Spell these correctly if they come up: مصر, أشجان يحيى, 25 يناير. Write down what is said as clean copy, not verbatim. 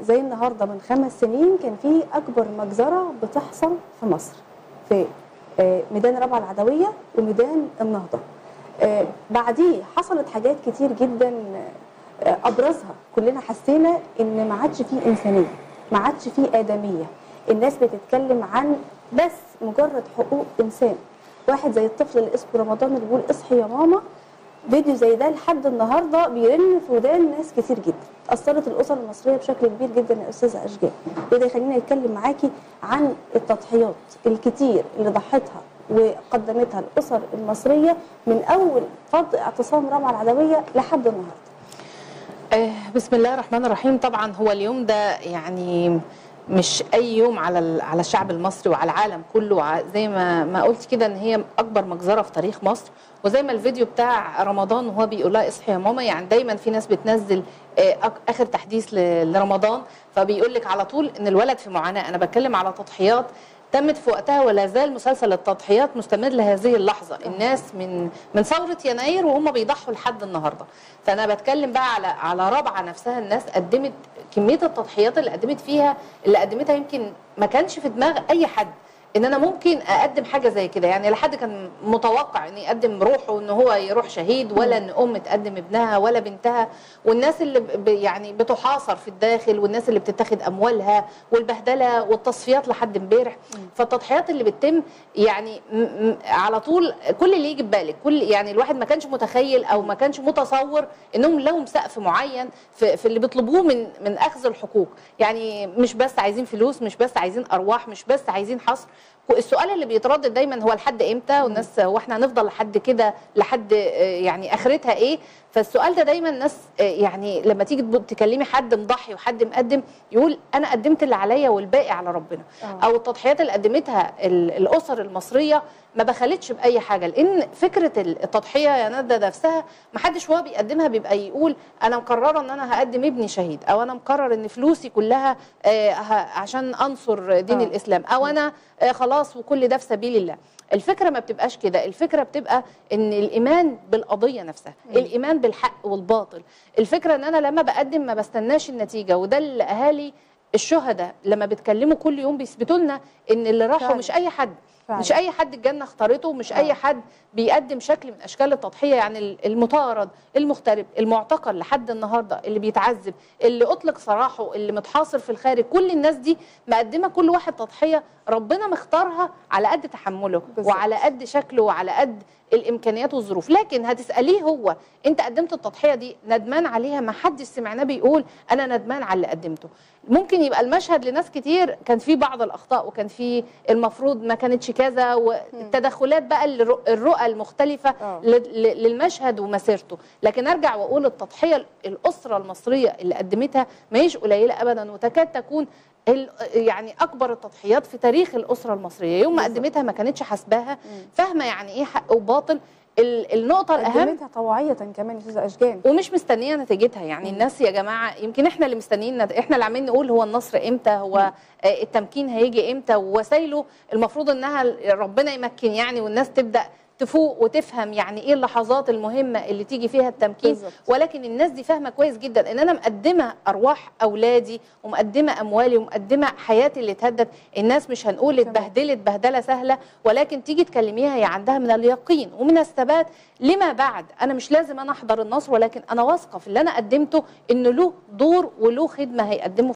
زي النهارده من 5 سنين كان في اكبر مجزره بتحصل في مصر في ميدان رابعه العدويه وميدان النهضه. بعديه حصلت حاجات كتير جدا، ابرزها كلنا حسينا ان ما عادش فيه انسانيه، ما عادش فيه ادميه. الناس بتتكلم عن بس مجرد حقوق انسان. واحد زي الطفل اللي اسمه رمضان اللي بيقول اصحي يا ماما، فيديو زي ده لحد النهارده بيرن في ودان ناس كتير جدا. اثرت الاسر المصريه بشكل كبير جدا يا استاذه اشجان، وده يخليني اتكلم معاكي عن التضحيات الكتير اللي ضحتها وقدمتها الاسر المصريه من اول فض اعتصام رابعه العدويه لحد النهارده. بسم الله الرحمن الرحيم. طبعا هو اليوم ده يعني مش اي يوم على الشعب المصري وعلى العالم كله، زي ما قلت كده ان هي اكبر مجزره في تاريخ مصر. وزي ما الفيديو بتاع رمضان وهو بيقول لها اصحي يا ماما، يعني دايما في ناس بتنزل اخر تحديث لرمضان فبيقول لك على طول ان الولد في معاناه. انا بتكلم على تضحيات تمت في وقتها، ولا زال مسلسل التضحيات مستمر لهذه اللحظه. الناس من ثوره يناير وهم بيضحوا لحد النهارده. فانا بتكلم بقى على رابعه نفسها. الناس قدمت كميه التضحيات اللي قدمتها يمكن ما كانش في دماغ اي حد ان انا ممكن اقدم حاجه زي كده. يعني لا حد كان متوقع ان يقدم روحه ان هو يروح شهيد، ولا ان ام تقدم ابنها ولا بنتها، والناس اللي يعني بتحاصر في الداخل، والناس اللي بتتاخد اموالها، والبهدله والتصفيات لحد امبارح. فالتضحيات اللي بتتم يعني على طول كل اللي يجي ببالك، كل يعني الواحد ما كانش متخيل او ما كانش متصور انهم لهم سقف معين في اللي بيطلبوه من اخذ الحقوق. يعني مش بس عايزين فلوس، مش بس عايزين ارواح، مش بس عايزين حصر. السؤال اللي بيتردد دايما هو لحد امتى، والناس هو احنا هنفضل لحد كده لحد يعني اخرتها ايه؟ فالسؤال ده دايما الناس يعني لما تيجي تكلمي حد مضحي وحد مقدم يقول انا قدمت اللي عليا والباقي على ربنا. او التضحيات اللي قدمتها الاسر المصريه ما بخلتش باي حاجه، لان فكره التضحيه يا ندى نفسها ما حدش وهو بيقدمها بيبقى يقول انا مقرره ان انا هقدم ابني شهيد، او انا مقرر ان فلوسي كلها عشان انصر دين الاسلام، او انا خلاص وكل ده في سبيل الله. الفكره ما بتبقاش كده، الفكره بتبقى ان الايمان بالقضيه نفسها، الايمان بالحق والباطل. الفكره ان انا لما بقدم ما بستناش النتيجه، وده اللي اهالي الشهداء لما بيتكلموا كل يوم بيثبتوا لنا ان اللي راحوا مش اي حد، مش اي حد الجنه اختارته، مش اي حد بيقدم شكل من اشكال التضحيه. يعني المطارد، المغترب، المعتقل لحد النهارده، اللي بيتعذب، اللي اطلق سراحه، اللي متحاصر في الخارج، كل الناس دي مقدمه كل واحد تضحيه ربنا مختارها على قد تحمله وعلى قد شكله وعلى قد الامكانيات والظروف. لكن هتساليه هو انت قدمت التضحيه دي ندمان عليها؟ ما حدش سمعناه بيقول انا ندمان على اللي قدمته. ممكن يبقى المشهد لناس كتير كان في بعض الاخطاء، وكان في المفروض ما كانتش كذا، والتدخلات بقى الرؤى المختلفه للمشهد ومسيرته. لكن ارجع واقول التضحيه الاسره المصريه اللي قدمتها ما هيش قليله ابدا، وتكاد تكون يعني اكبر التضحيات في تاريخ الاسره المصريه. يوم ما قدمتها ما كانتش حاسباها، فاهمه يعني ايه حق وباطل. النقطة الأهم قدمتها طوعية كمان يا أستاذة أشجان، ومش مستنية نتيجتها. يعني الناس يا جماعة يمكن احنا اللي مستنيين، احنا اللي عمالين نقول هو النصر امتى، هو التمكين هيجي امتى، ووسائله المفروض انها ربنا يمكن يعني، والناس تبدأ تفوق وتفهم يعني ايه اللحظات المهمه اللي تيجي فيها التمكين. ولكن الناس دي فاهمه كويس جدا ان انا مقدمه ارواح اولادي ومقدمه اموالي ومقدمه حياتي اللي اتهدت. الناس مش هنقول اتبهدلت بهدله سهله، ولكن تيجي تكلميها هي عندها من اليقين ومن الثبات لما بعد. انا مش لازم انا احضر النصر، ولكن انا واثقه في اللي انا قدمته انه له دور وله خدمه هيقدمه